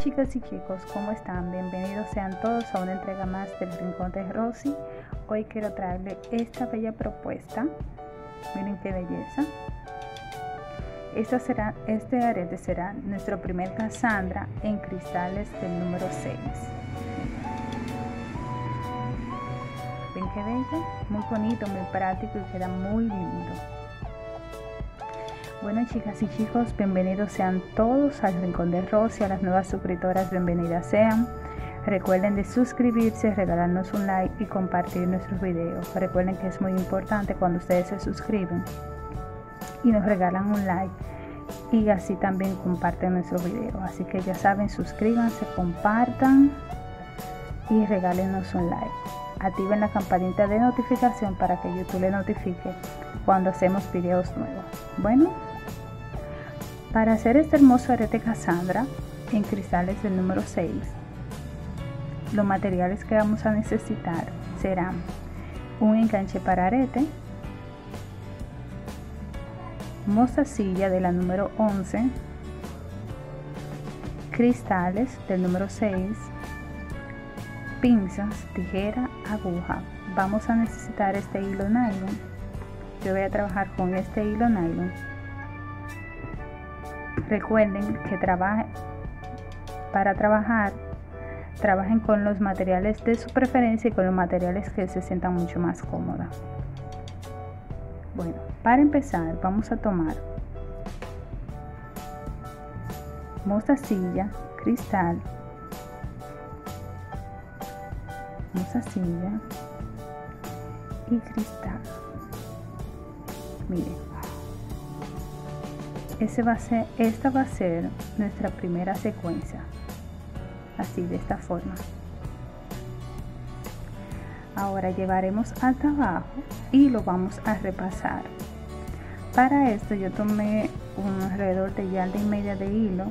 chicas y chicos, ¿cómo están? Bienvenidos sean todos a una entrega más del Rincón de Rossy. Hoy quiero traerles esta bella propuesta. Miren qué belleza. Este arete será nuestro primer Cassandra en cristales del número 6. ¿Ven qué bello? Muy bonito, muy práctico y queda muy lindo. Bueno, chicas y chicos, bienvenidos sean todos al Rincón de Rossy. A las nuevas suscriptoras, bienvenidas sean. Recuerden de suscribirse, regalarnos un like y compartir nuestros videos. Recuerden que es muy importante cuando ustedes se suscriben y nos regalan un like, y así también comparten nuestros videos. Así que ya saben, suscríbanse, compartan y regálenos un like. Activen la campanita de notificación para que YouTube le notifique cuando hacemos videos nuevos. Bueno, para hacer este hermoso arete Cassandra en cristales del número 6, los materiales que vamos a necesitar serán un enganche para arete, mostacilla de la número 11, cristales del número 6, pinzas, tijera, aguja. Vamos a necesitar este hilo nylon. Yo voy a trabajar con este hilo nylon. Recuerden que trabajen con los materiales de su preferencia y con los materiales que se sientan mucho más cómoda. Bueno, para empezar vamos a tomar mostacilla y cristal. Miren, esta va a ser nuestra primera secuencia, así de esta forma. Ahora llevaremos hasta abajo y lo vamos a repasar. Para esto yo tomé alrededor de yarda y media de hilo,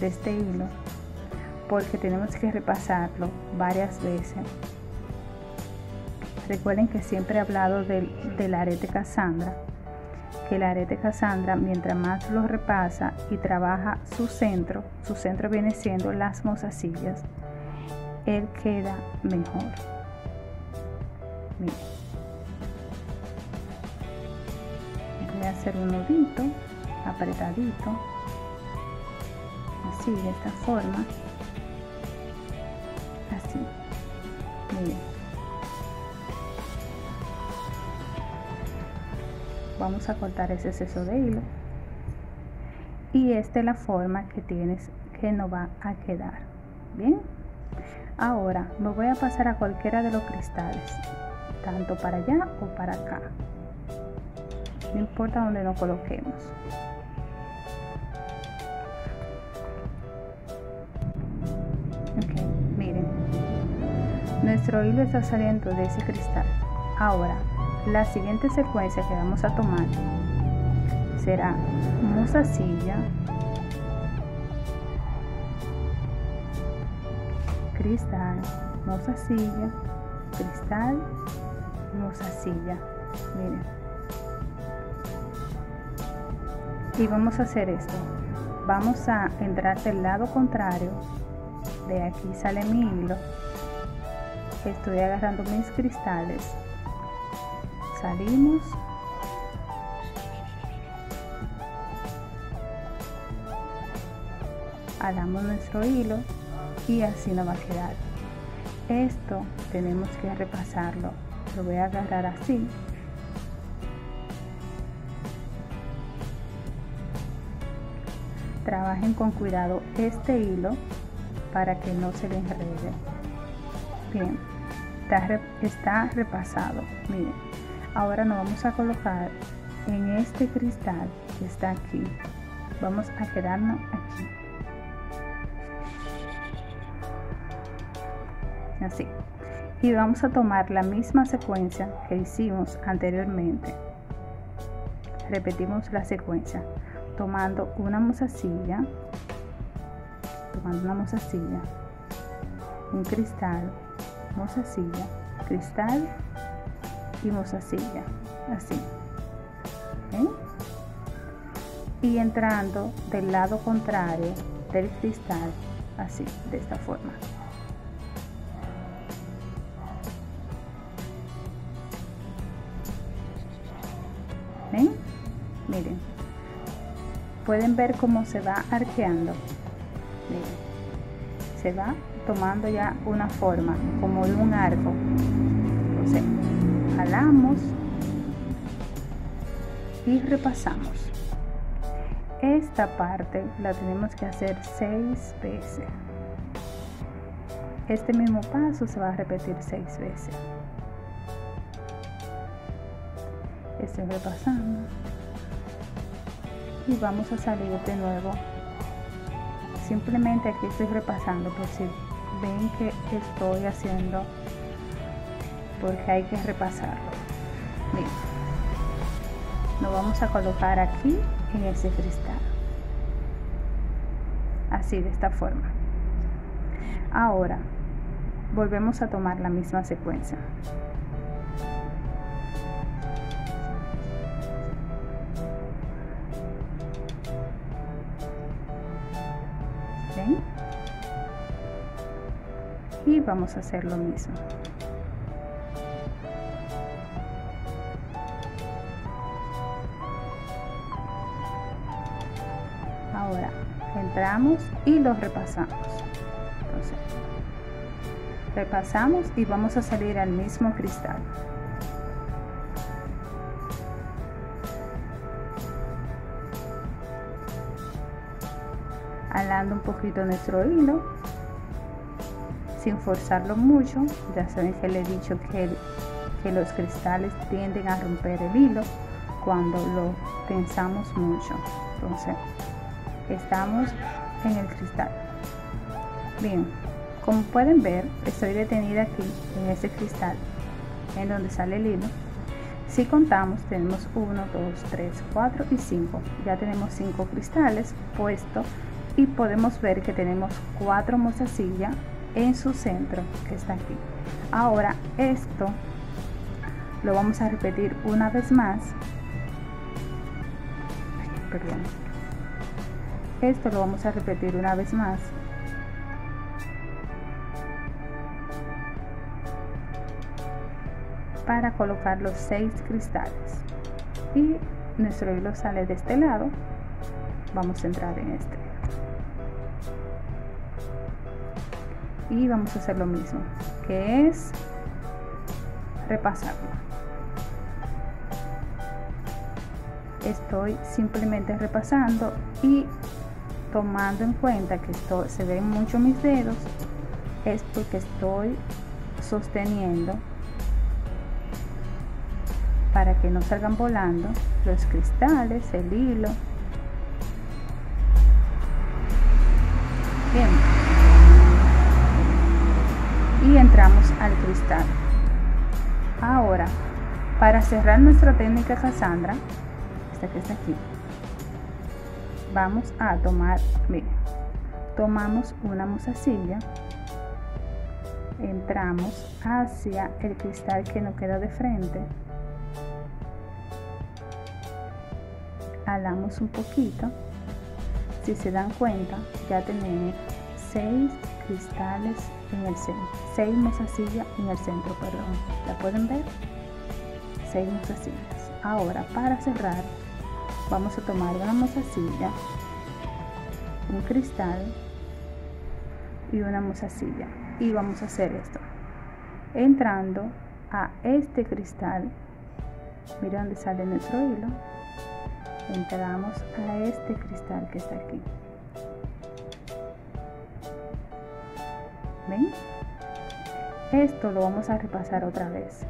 de este hilo, porque tenemos que repasarlo varias veces. Recuerden que siempre he hablado del arete Cassandra, que el arete Cassandra, mientras más lo repasa y trabaja su centro viene siendo las mostacillas, él queda mejor. Miren, voy a hacer un nudito apretadito, así de esta forma. Así, miren, vamos a cortar ese exceso de hilo, y esta es la forma que tienes que nos va a quedar bien. Ahora me voy a pasar a cualquiera de los cristales, tanto para allá o para acá, no importa donde lo coloquemos. Nuestro hilo está saliendo de ese cristal. Ahora, la siguiente secuencia que vamos a tomar será mostacilla, cristal, mostacilla, cristal, mostacilla. Miren. Y vamos a hacer esto. Vamos a entrar del lado contrario. De aquí sale mi hilo. Estoy agarrando mis cristales, salimos, jalamos nuestro hilo y así nos va a quedar. Esto tenemos que repasarlo. Lo voy a agarrar así . Trabajen con cuidado este hilo para que no se le enrede. Bien, está repasado. Miren, ahora nos vamos a colocar en este cristal que está aquí. Vamos a quedarnos aquí, así, y vamos a tomar la misma secuencia que hicimos anteriormente. Repetimos la secuencia tomando una mostacilla, un cristal, mostacilla, cristal y mostacilla, así. ¿Ven? Y entrando del lado contrario del cristal, así, de esta forma. ¿Ven? Miren, pueden ver cómo se va arqueando. Miren, se va tomando ya una forma como de un arco. Entonces jalamos y repasamos. Esta parte la tenemos que hacer 6 veces. Este mismo paso se va a repetir 6 veces. Estoy repasando y vamos a salir de nuevo. Simplemente aquí estoy repasando por si ven que estoy haciendo, porque hay que repasarlo. Bien, lo vamos a colocar aquí en ese cristal, así, de esta forma. Ahora volvemos a tomar la misma secuencia. ¿Ven? Y vamos a hacer lo mismo. Ahora entramos y los repasamos. Entonces, repasamos y vamos a salir al mismo cristal. Jalando un poquito nuestro hilo, sin forzarlo mucho. Ya saben que le he dicho que los cristales tienden a romper el hilo cuando lo tensamos mucho. Entonces estamos en el cristal. Bien, como pueden ver, estoy detenida aquí en ese cristal en donde sale el hilo. Si contamos, tenemos 1, 2, 3, 4 y 5. Ya tenemos 5 cristales puestos y podemos ver que tenemos 4 mostacillas en su centro, que está aquí. Ahora esto lo vamos a repetir una vez más. Perdón. Esto lo vamos a repetir una vez más. Para colocar los 6 cristales. Y nuestro hilo sale de este lado. Vamos a entrar en este. Y vamos a hacer lo mismo, que es repasarlo. Estoy simplemente repasando y tomando en cuenta que esto, se ven mucho mis dedos, es porque estoy sosteniendo para que no salgan volando los cristales, el hilo. Bien, y entramos al cristal. Ahora, para cerrar nuestra técnica Cassandra, esta que está aquí, vamos a tomar, miren, tomamos una mostacilla, entramos hacia el cristal que nos queda de frente, jalamos un poquito. Si se dan cuenta, ya tenemos 6 cristales en el centro, 6 mostacillas en el centro, perdón, ¿la pueden ver? 6 mostacillas. Ahora, para cerrar, vamos a tomar una mostacilla, un cristal y una mostacilla, y vamos a hacer esto entrando a este cristal. Mira dónde sale nuestro hilo. Entramos a este cristal que está aquí. ¿Ven? Esto lo vamos a repasar otra vez,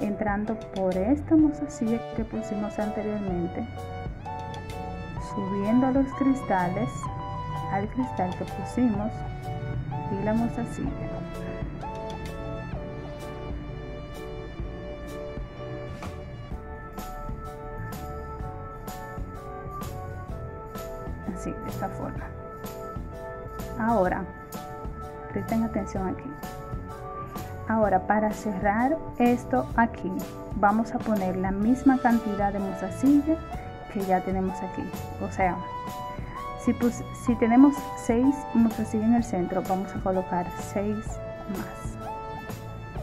entrando por esta mostacilla que pusimos anteriormente, subiendo los cristales al cristal que pusimos y la mostacilla. Así, de esta forma. Ahora, presten atención aquí. Ahora, para cerrar esto aquí, vamos a poner la misma cantidad de mostacilla que ya tenemos aquí. O sea, Si tenemos 6, vamos a seguir en el centro, vamos a colocar 6 más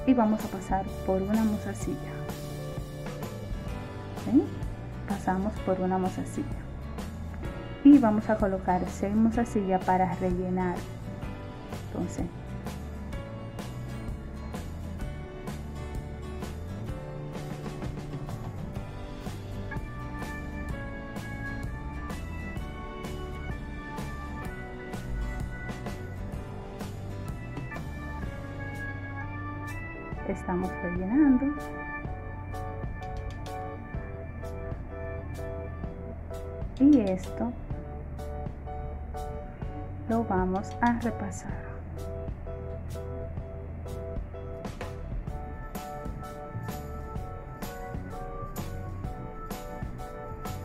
y vamos a pasar por una mozasilla. ¿Sí? Pasamos por una mozasilla y vamos a colocar 6 mozasillas para rellenar. Entonces estamos rellenando. Y esto lo vamos a repasar.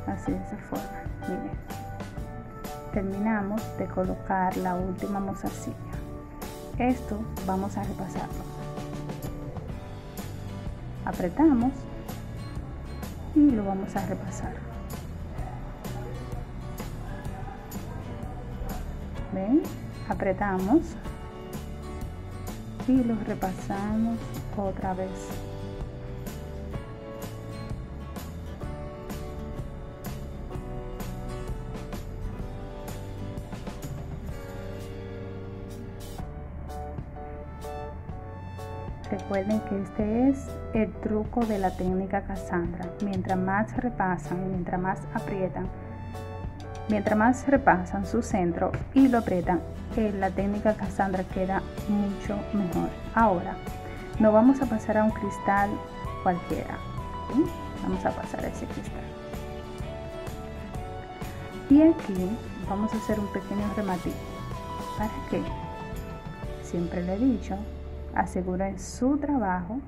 Así de esa forma. Miren. Terminamos de colocar la última mozasilla. Esto vamos a repasarlo. Apretamos y lo vamos a repasar. ¿Ven? Apretamos y lo repasamos otra vez. Recuerden que este es el truco de la técnica Cassandra. Mientras más repasan, mientras más aprietan, mientras más repasan su centro y lo aprietan, la técnica Cassandra queda mucho mejor. Ahora, no vamos a pasar a un cristal cualquiera. ¿Sí? Vamos a pasar a ese cristal. Y aquí vamos a hacer un pequeño rematito. ¿Para qué? Siempre le he dicho, aseguren su trabajo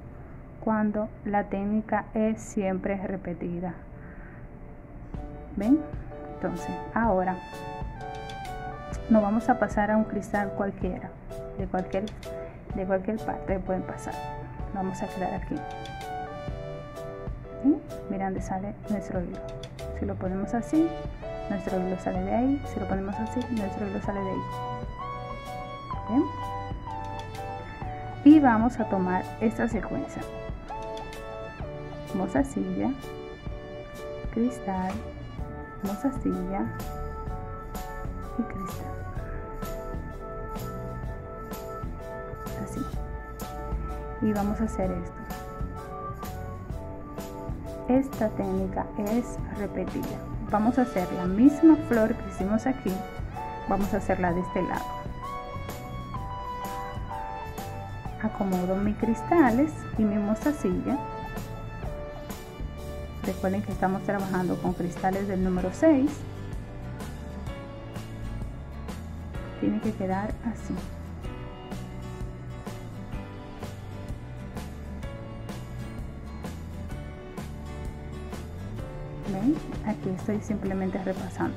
cuando la técnica es siempre repetida. ¿Ven? Entonces, ahora no vamos a pasar a un cristal cualquiera, de cualquier parte pueden pasar. Vamos a quedar aquí. ¿Sí? Mira dónde sale nuestro hilo. Si lo ponemos así, nuestro hilo sale de ahí. Si lo ponemos así, nuestro hilo sale de ahí. ¿Bien? Y vamos a tomar esta secuencia: mozasilla, cristal, mozasilla y cristal, así. Y vamos a hacer esto. Esta técnica es repetida. Vamos a hacer la misma flor que hicimos aquí, vamos a hacerla de este lado. Acomodo mis cristales y mi mozasilla. Recuerden que estamos trabajando con cristales del número 6. Tiene que quedar así. ¿Ven? Aquí estoy simplemente repasando.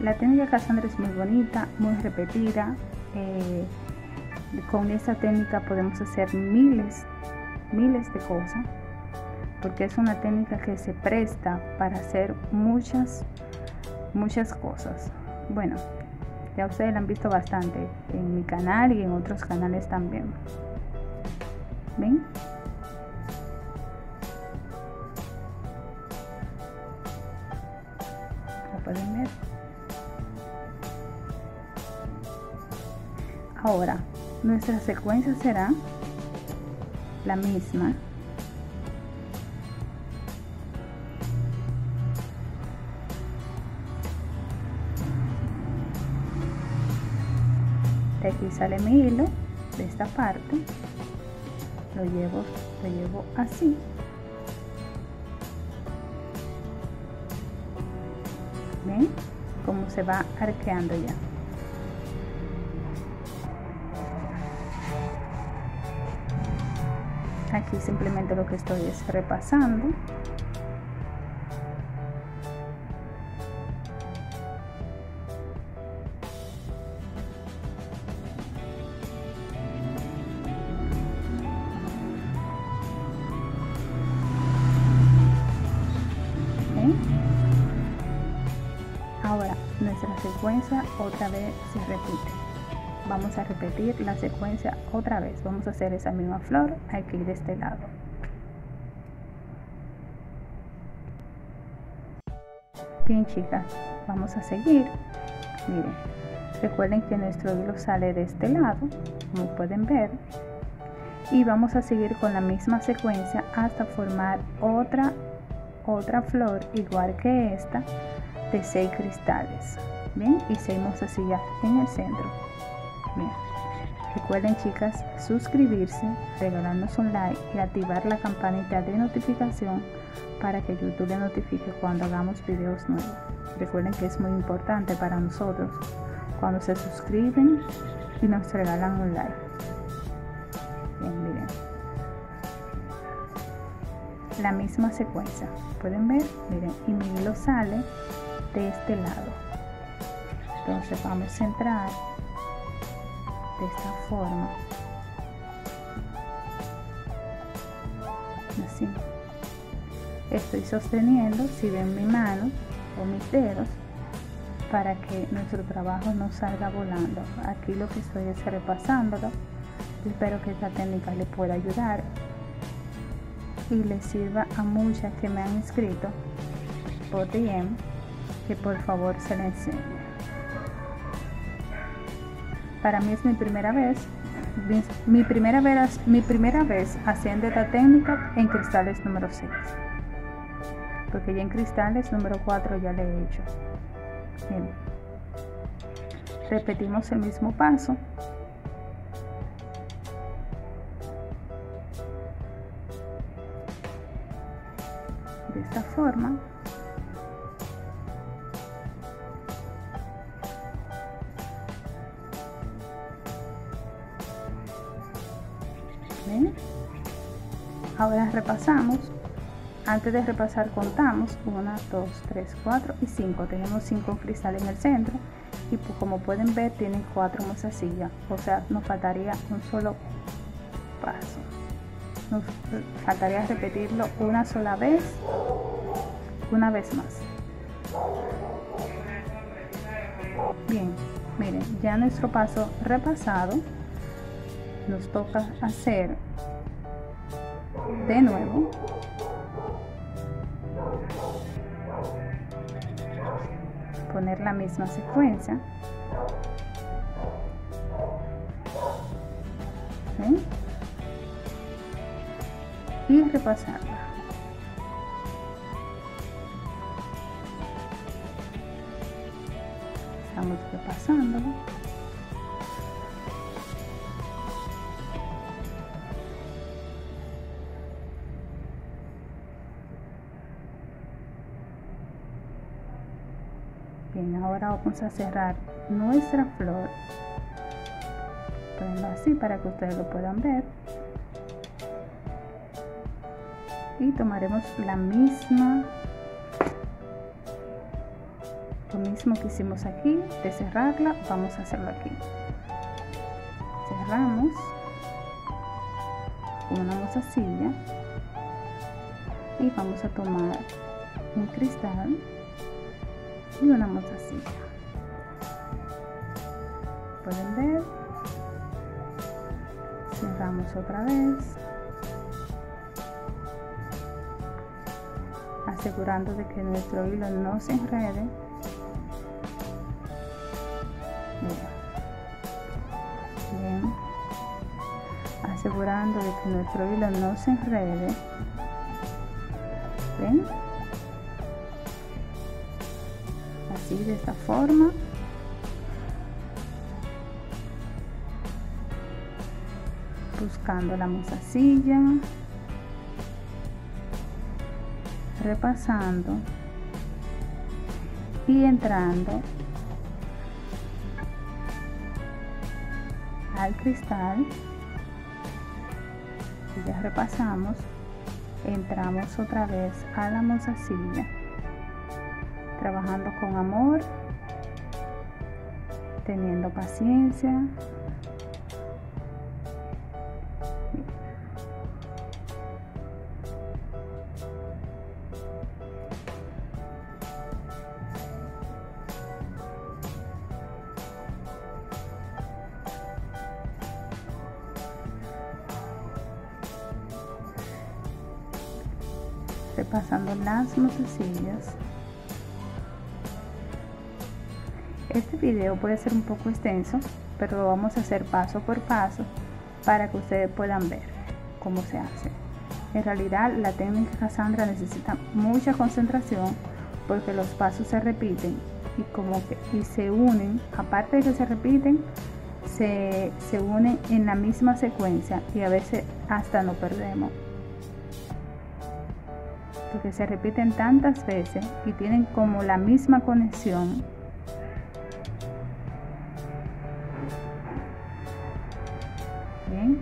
La técnica Cassandra es muy bonita, muy repetida. Con esta técnica podemos hacer miles de cosas, porque es una técnica que se presta para hacer muchas cosas. Bueno, ya ustedes la han visto bastante en mi canal y en otros canales también. ¿Ven? ¿Lo pueden ver? Ahora, nuestra secuencia será la misma. De aquí sale mi hilo, de esta parte, lo llevo así. ¿Ven? Como se va arqueando ya. Aquí simplemente lo que estoy es repasando. ¿Ven? nuestra secuencia otra vez se repite. Vamos a repetir la secuencia otra vez. Vamos a hacer esa misma flor aquí de este lado. Bien, chicas, vamos a seguir. Miren, recuerden que nuestro hilo sale de este lado, como pueden ver, y vamos a seguir con la misma secuencia hasta formar otra flor igual que esta de 6 cristales. Bien, y seguimos así ya en el centro. Bien, recuerden, chicas, suscribirse, regalarnos un like y activar la campanita de notificación para que YouTube le notifique cuando hagamos videos nuevos. Recuerden que es muy importante para nosotros cuando se suscriben y nos regalan un like. Bien, miren la misma secuencia, pueden ver, miren, y mi hilo sale de este lado. Entonces vamos a entrar de esta forma, así. Estoy sosteniendo, si ven, mi mano o mis dedos, para que nuestro trabajo no salga volando. Aquí lo que estoy es repasándolo. Espero que esta técnica les pueda ayudar y les sirva a muchas que me han escrito por DM, que por favor se les enseñe. Para mí es mi primera vez haciendo esta técnica en cristales número 6. Porque ya en cristales número 4 ya le he hecho. Bien. Repetimos el mismo paso. De esta forma. Bien. Ahora repasamos. Antes de repasar contamos 1, 2, 3, 4 y 5. Tenemos 5 cristales en el centro y pues, como pueden ver, tienen 4 mozasillas. O sea, nos faltaría un solo paso. Nos faltaría repetirlo una sola vez, una vez más. Bien, miren, ya nuestro paso repasado, nos toca hacer de nuevo. Poner la misma secuencia. ¿Sí? Y repasarla. Estamos repasándola. Bien, ahora vamos a cerrar nuestra flor. Ponlo así para que ustedes lo puedan ver. Y tomaremos lo mismo que hicimos aquí, de cerrarla, vamos a hacerlo aquí. Cerramos con una mozasilla y vamos a tomar un cristal y una mozasilla. Pueden ver, cerramos otra vez, asegurando de que nuestro hilo no se enrede. Bien, asegurando de que nuestro hilo no se enrede. ¿Ven? Así, de esta forma. Buscando la mozasilla. Repasando y entrando al cristal. Y ya repasamos, entramos otra vez a la mozasilla, trabajando con amor, teniendo paciencia. repasando las manecillas. Este video puede ser un poco extenso, pero lo vamos a hacer paso por paso para que ustedes puedan ver cómo se hace. En realidad, la técnica Cassandra necesita mucha concentración porque los pasos se repiten y se unen, aparte de que se repiten, se unen en la misma secuencia y a veces hasta nos perdemos. Porque se repiten tantas veces y tienen como la misma conexión. Bien,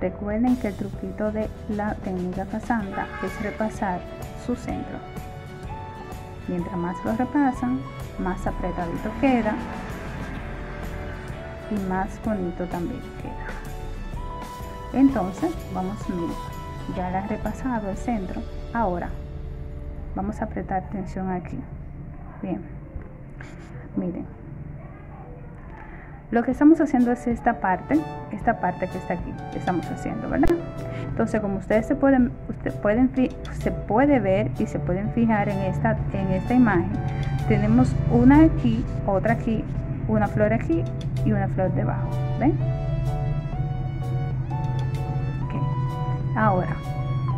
recuerden que el truquito de la técnica Cassandra es repasar su centro. Mientras más lo repasan, más apretadito queda y más bonito también queda. Entonces vamos a unir. Ya la he repasado el centro. Ahora vamos a apretar tensión aquí. Bien, miren, lo que estamos haciendo es esta parte que está aquí, estamos haciendo, ¿verdad? Entonces, como ustedes se puede ver y se pueden fijar en esta imagen, tenemos una aquí, otra aquí, una flor aquí y una flor debajo, ¿ven? Okay. Ahora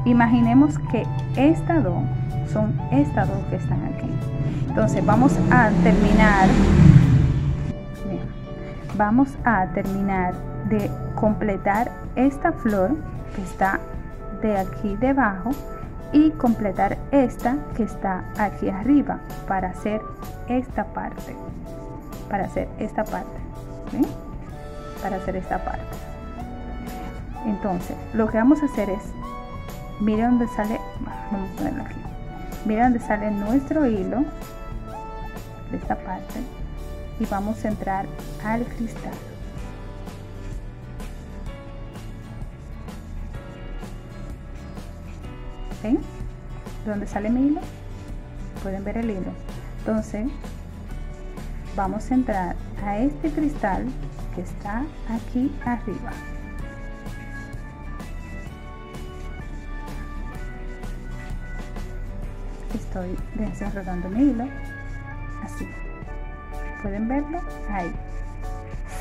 imaginemos que estas dos son estas dos que están aquí. Entonces vamos a terminar. Bien, vamos a terminar de completar esta flor que está de aquí debajo y completar esta que está aquí arriba para hacer esta parte. ¿Ven? Para hacer esta parte. Entonces lo que vamos a hacer es, mira dónde sale, vamos a ponerlo aquí, mira dónde sale nuestro hilo de esta parte y vamos a entrar al cristal. ¿Ven? ¿Dónde sale mi hilo? Pueden ver el hilo. Entonces vamos a entrar a este cristal que está aquí arriba. Estoy desenredando mi hilo, así, pueden verlo ahí.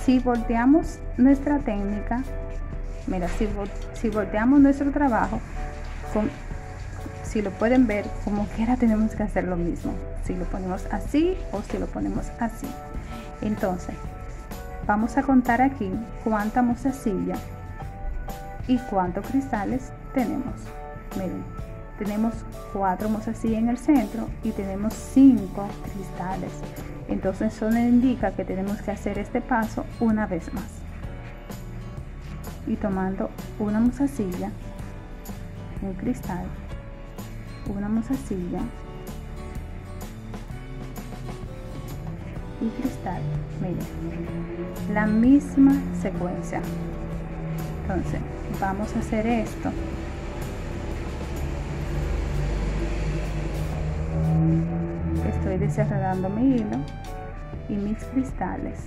Si volteamos nuestra técnica, mira, si volteamos nuestro trabajo, si lo pueden ver, como quiera tenemos que hacer lo mismo, si lo ponemos así o si lo ponemos así. Entonces vamos a contar aquí cuánta mostacilla y cuántos cristales tenemos. Miren, tenemos 4 mostacillas en el centro y tenemos 5 cristales. Entonces eso nos indica que tenemos que hacer este paso una vez más, y tomando una mostacilla, un cristal, una mostacilla y cristal. Miren, la misma secuencia. Entonces vamos a hacer esto. Estoy desenredando mi hilo y mis cristales.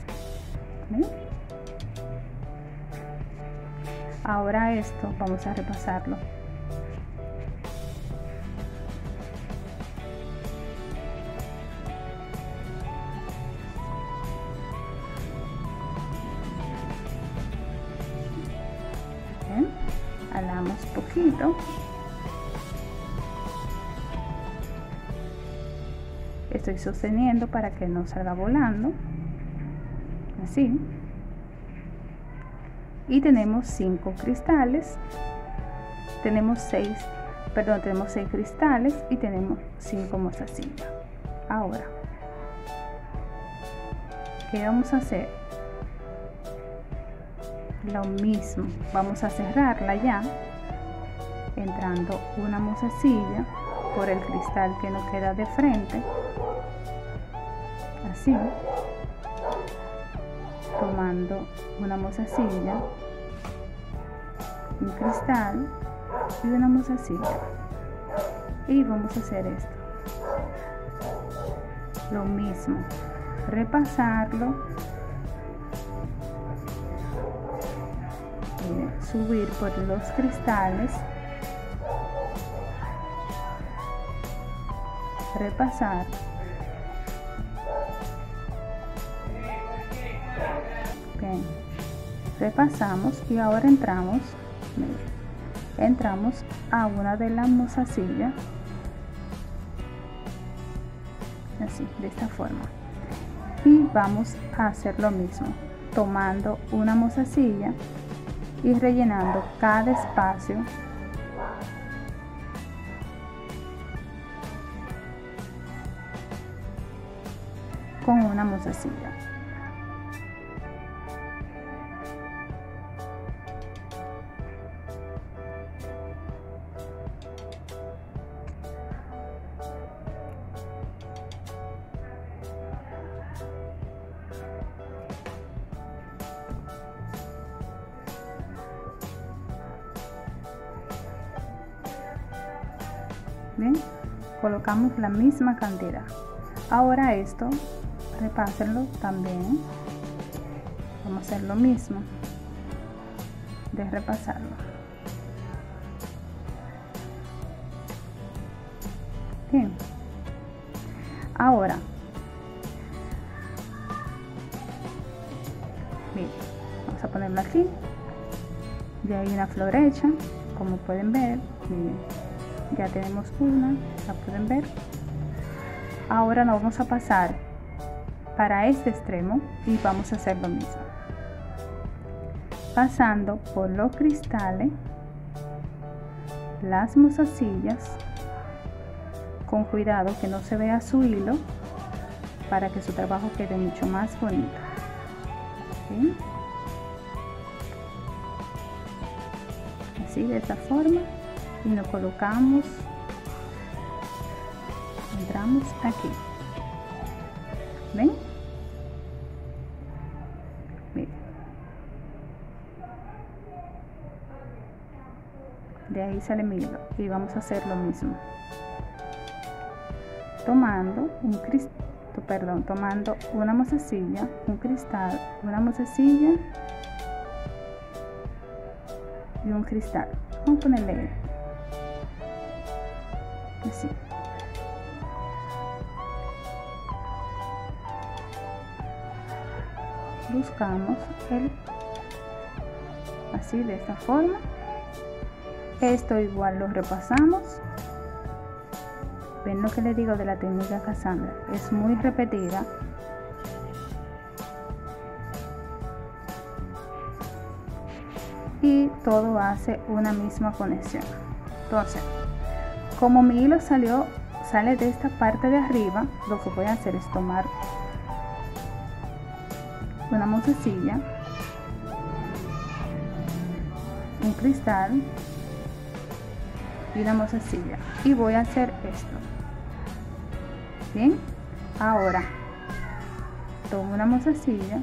¿Ven? Ahora esto vamos a repasarlo. ¿Ven? Jalamos poquito. Estoy sosteniendo para que no salga volando, así, y tenemos 5 cristales, tenemos 6 cristales y tenemos 5 mostacillas. Ahora, ¿qué vamos a hacer? Lo mismo, vamos a cerrarla ya, entrando una mostacilla por el cristal que nos queda de frente, así, tomando una mostacilla, un cristal y una mostacilla, y vamos a hacer esto lo mismo, repasarlo, subir por los cristales repasar. Bien, repasamos y ahora entramos, mira, entramos a una de las mozasillas, así, de esta forma, y vamos a hacer lo mismo, tomando una mozasilla y rellenando cada espacio. Con una mozasilla. Bien, colocamos la misma cantidad. Ahora esto repásenlo también, vamos a hacer lo mismo de repasarlo. Bien, ahora bien, vamos a ponerlo aquí, ya hay una flor hecha, como pueden ver, miren, ya tenemos una, la pueden ver. Ahora nos vamos a pasar para este extremo y vamos a hacer lo mismo, pasando por los cristales, las mozasillas, con cuidado que no se vea su hilo para que su trabajo quede mucho más bonito. ¿Sí? Así, de esta forma, y lo colocamos, entramos aquí. ¿Ven? Miren. De ahí sale mi hilo y vamos a hacer lo mismo, tomando un tomando una mozasilla, un cristal, una mozasilla y un cristal. Vamos a ponerle así. Buscamos el así, de esta forma. Esto igual lo repasamos. Ven lo que les digo de la técnica Cassandra, es muy repetida. Y todo hace una misma conexión. Entonces, como mi hilo sale de esta parte de arriba, lo que voy a hacer es tomar una mozasilla, un cristal y una mozasilla, y voy a hacer esto. Bien, ahora tomo una mozasilla,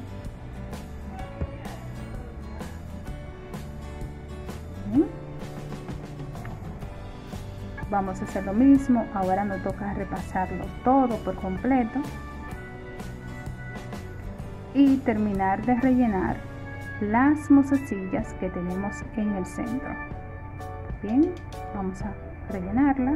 vamos a hacer lo mismo. Ahora nos toca repasarlo todo por completo y terminar de rellenar las mozasillas que tenemos en el centro. Bien, vamos a rellenarla.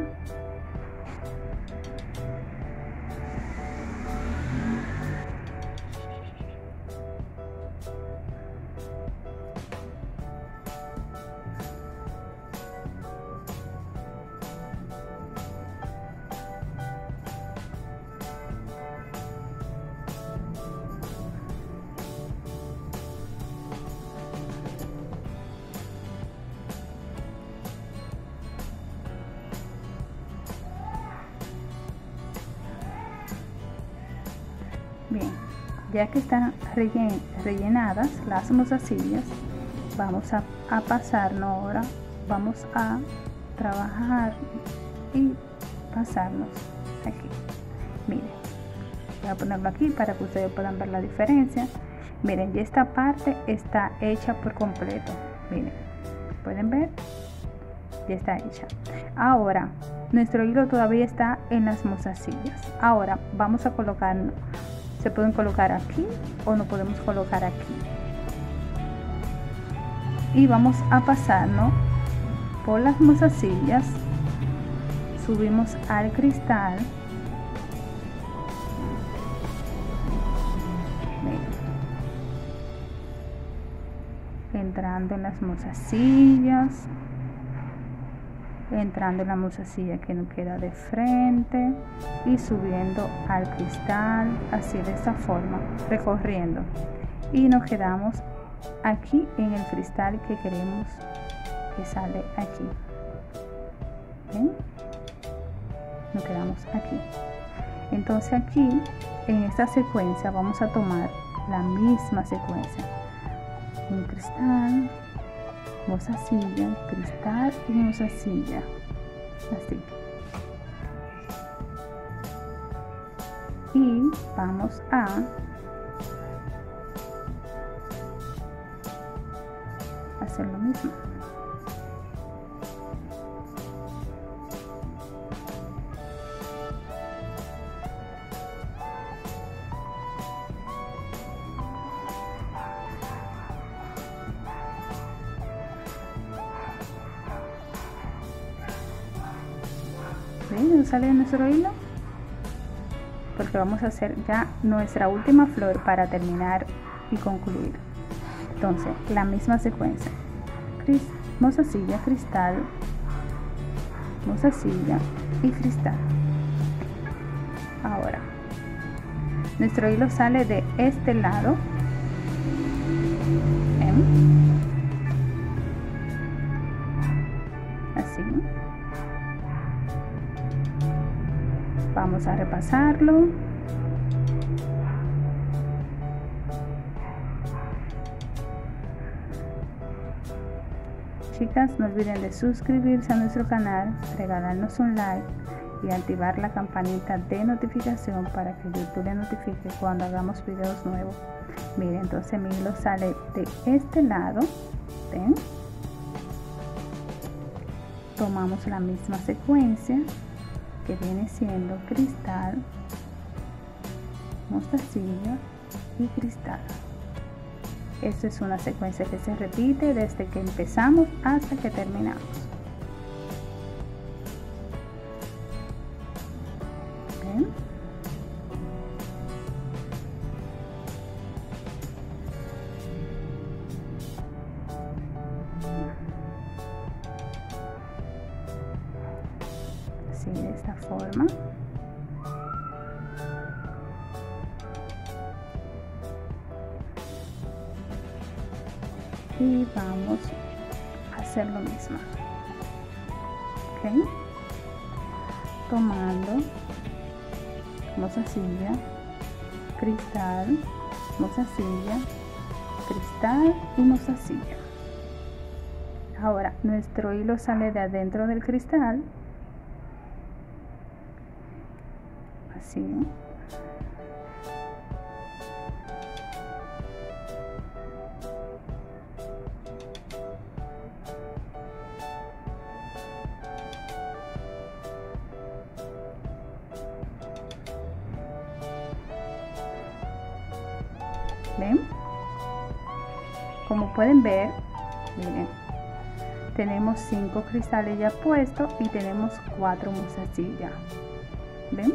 Bien, ya que están rellenadas las mozasillas, vamos a pasarnos ahora, vamos a trabajar y pasarnos aquí. Miren, voy a ponerlo aquí para que ustedes puedan ver la diferencia. Miren, ya esta parte está hecha por completo. Miren, pueden ver, ya está hecha. Ahora, nuestro hilo todavía está en las mozasillas. Ahora vamos a colocarnos. Se pueden colocar aquí o no podemos colocar aquí, y vamos a pasarnos por las mozasillas, subimos al cristal, entrando en las mozasillas, entrando en la mozasilla que nos queda de frente y subiendo al cristal, así de esta forma, recorriendo, y nos quedamos aquí en el cristal que queremos que sale aquí. ¿Ven? Nos quedamos aquí. Entonces aquí en esta secuencia vamos a tomar la misma secuencia: un cristal, mozasilla, cristal y mozasilla, así, y vamos a hacer lo mismo. Sale de nuestro hilo, porque vamos a hacer ya nuestra última flor para terminar y concluir. Entonces la misma secuencia: mozasilla, cristal, mozasilla y cristal. Ahora nuestro hilo sale de este lado. Así vamos a repasarlo, chicas. No olviden de suscribirse a nuestro canal, regalarnos un like y activar la campanita de notificación para que YouTube le notifique cuando hagamos videos nuevos. Miren, entonces mi hilo sale de este lado. ¿Ven? Tomamos la misma secuencia que viene siendo cristal, mostacilla y cristal. Esta es una secuencia que se repite desde que empezamos hasta que terminamos. ¿Ven? De esta forma, y vamos a hacer lo mismo. ¿Okay? Tomando mozasilla, cristal, mozasilla, cristal y mozasilla. Ahora nuestro hilo sale de adentro del cristal. Así, ¿ven? Como pueden ver, miren, tenemos 5 cristales ya puestos y tenemos 4 mozasillas. ¿Ven?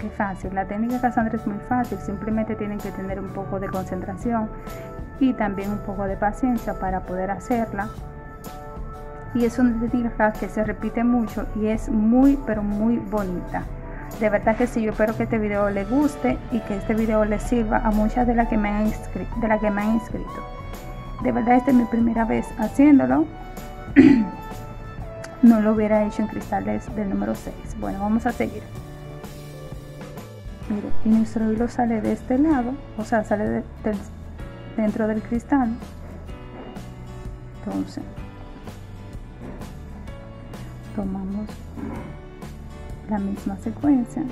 Qué fácil. La técnica Cassandra es muy fácil, simplemente tienen que tener un poco de concentración y también un poco de paciencia para poder hacerla, y es una técnica que se repite mucho y es muy pero muy bonita. De verdad que sí. Yo espero que este video les guste y que este video les sirva a muchas de las que me han inscrito, De verdad, esta es mi primera vez haciéndolo. No lo hubiera hecho en cristales del número 6. Bueno, vamos a seguir. Miren, y nuestro hilo sale de este lado, o sea, sale dentro del cristal. Entonces tomamos la misma secuencia,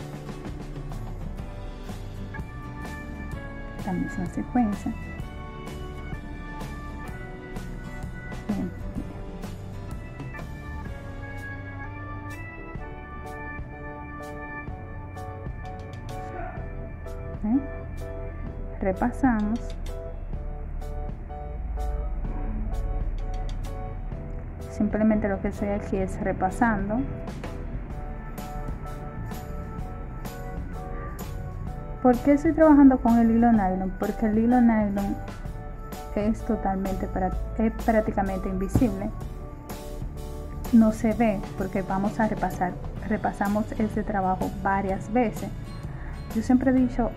Bien. Repasamos, simplemente lo que estoy aquí es repasando. ¿Por qué estoy trabajando con el hilo nylon? Porque el hilo nylon es totalmente, es prácticamente invisible. No se ve porque vamos a repasamos ese trabajo varias veces. Yo siempre he dicho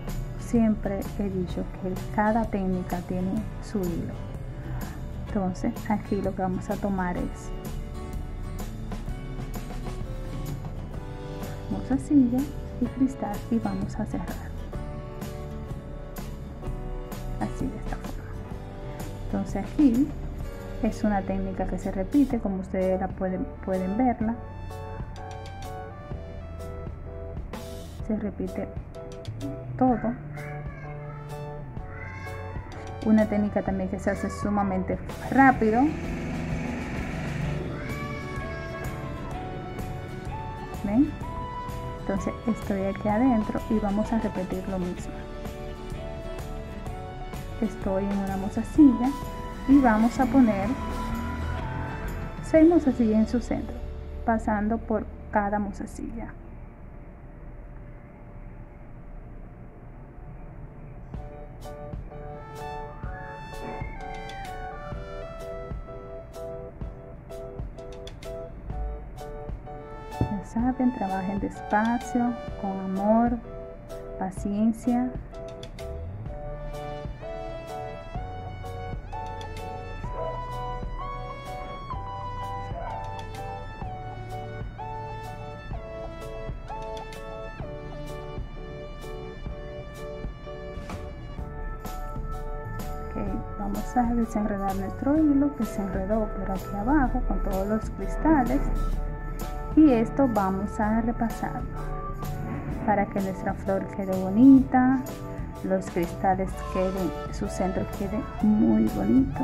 que cada técnica tiene su hilo. Entonces aquí lo que vamos a tomar es una silla y cristal y vamos a cerrar así, de esta forma. Entonces aquí es una técnica que se repite, como ustedes la pueden verla, se repite todo. Una técnica también que se hace sumamente rápido. ¿Ven? Entonces estoy aquí adentro y vamos a repetir lo mismo. Estoy en una mozasilla y vamos a poner 6 mozasillas en su centro, pasando por cada mozasilla. Ya saben, trabajen despacio, con amor, paciencia. Vamos a desenredar nuestro hilo que se enredó por aquí abajo con todos los cristales, y esto vamos a repasarlo para que nuestra flor quede bonita, los cristales queden, su centro quede muy bonito.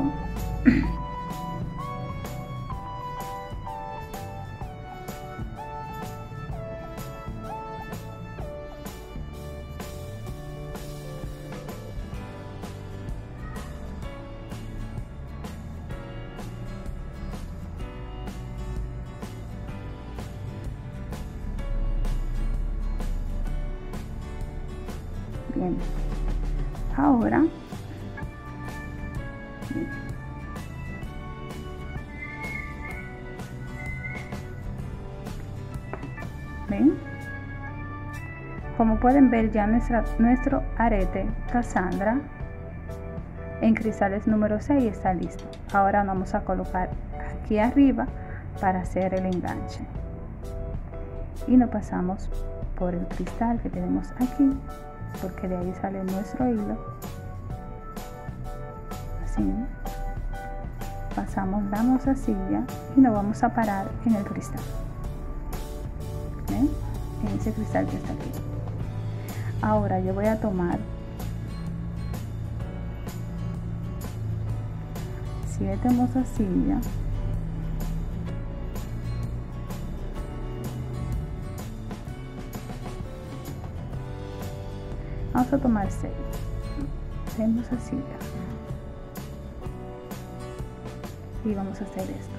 Bien. Ahora ven, como pueden ver, ya nuestro arete Cassandra en cristales número 6 está listo. Ahora vamos a colocar aquí arriba para hacer el enganche y nos pasamos por el cristal que tenemos aquí, porque de ahí sale nuestro hilo. Así pasamos la mozasilla y nos vamos a parar en el cristal. ¿Ven? En ese cristal que está aquí. Ahora yo voy a tomar 7 mozasillas . Vamos a tomar 6. Hacemos así y vamos a hacer esto.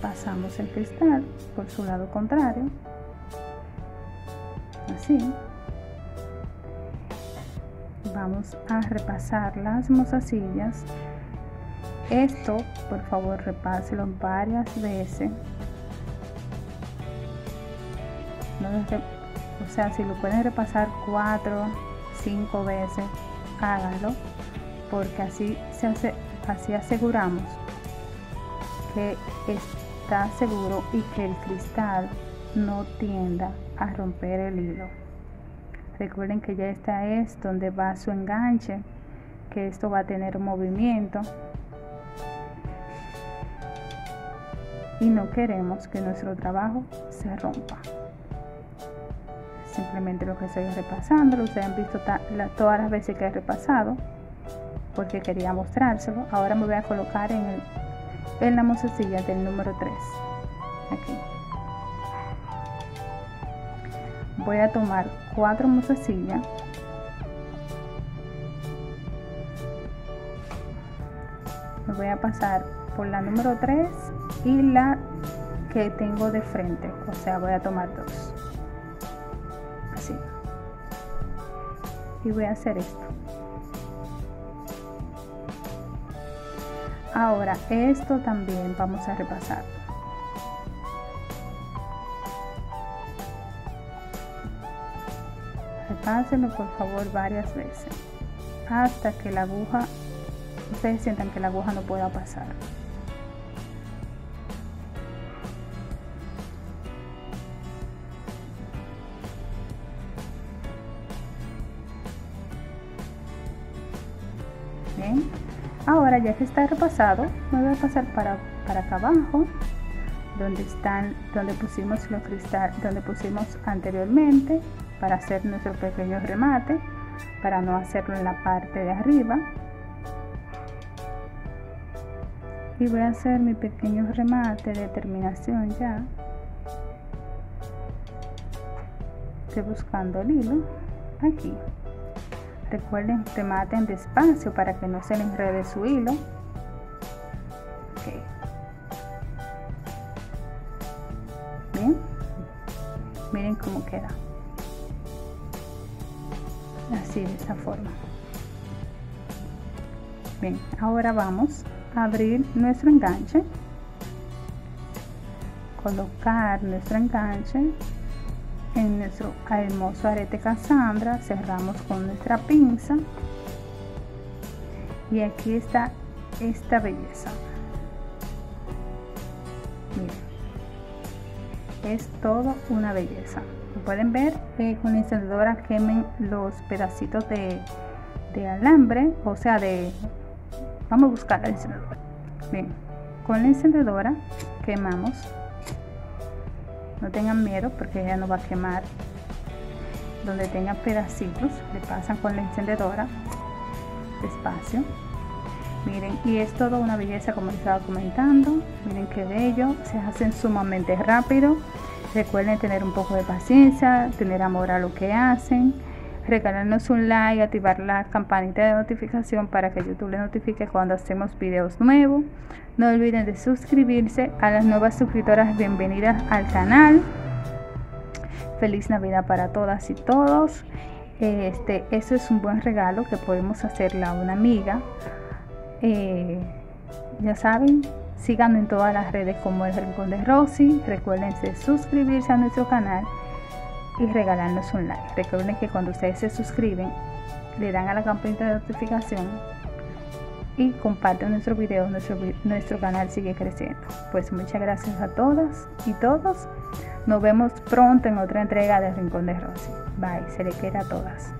Pasamos el cristal por su lado contrario, así. Vamos a repasar las mozasillas. Esto, por favor, repáselo varias veces. O sea, si lo pueden repasar 4, 5 veces, háganlo, porque así aseguramos que está seguro y que el cristal no tienda a romper el hilo. Recuerden que ya esta es donde va su enganche, que esto va a tener movimiento y no queremos que nuestro trabajo se rompa. Simplemente lo que estoy repasando, ustedes han visto todas las veces que he repasado, porque quería mostrárselo. Ahora me voy a colocar en la mozasilla del número 3. Aquí voy a tomar 4 mozasillas . Me voy a pasar por la número 3 y la que tengo de frente, o sea, voy a tomar 2. Y voy a hacer esto Ahora esto también vamos a repasar. Repásenlo por favor varias veces hasta que la aguja, ustedes sientan que la aguja no pueda pasar. Bien, ahora ya que está repasado, me voy a pasar para acá abajo, donde pusimos los cristales, donde pusimos anteriormente, para hacer nuestro pequeño remate, para no hacerlo en la parte de arriba. Y voy a hacer mi pequeño remate de terminación ya. Estoy buscando el hilo aquí. Recuerden, rematen despacio para que no se les enrede su hilo. Okay. Bien, miren cómo queda. Así, de esta forma. Bien, ahora vamos a abrir nuestro enganche, colocar nuestro enganche en nuestro hermoso arete Cassandra, cerramos con nuestra pinza y aquí está esta belleza. Miren, es todo una belleza. Pueden ver con la encendedora quemen los pedacitos de alambre, o sea de, vamos a buscar la encendedora. Bien, con la encendedora quemamos, no tengan miedo porque ella no va a quemar. Donde tengan pedacitos le pasan con la encendedora despacio. Miren, y es toda una belleza como les estaba comentando. Miren qué bello, se hacen sumamente rápido. Recuerden tener un poco de paciencia, tener amor a lo que hacen, regalarnos un like, activar la campanita de notificación para que YouTube les notifique cuando hacemos videos nuevos. No olviden de suscribirse. A las nuevas suscriptoras, bienvenidas al canal. Feliz Navidad para todas y todos. Eso es un buen regalo que podemos hacerle a una amiga. Ya saben, síganos en todas las redes como el Rincón de Rossy. Recuerden suscribirse a nuestro canal y regalarnos un like. Recuerden que cuando ustedes se suscriben, le dan a la campanita de notificación y comparten nuestro video. Nuestro canal sigue creciendo. Pues muchas gracias a todas y todos. Nos vemos pronto en otra entrega de Rincón de Rossy. Bye, se le quiere a todas.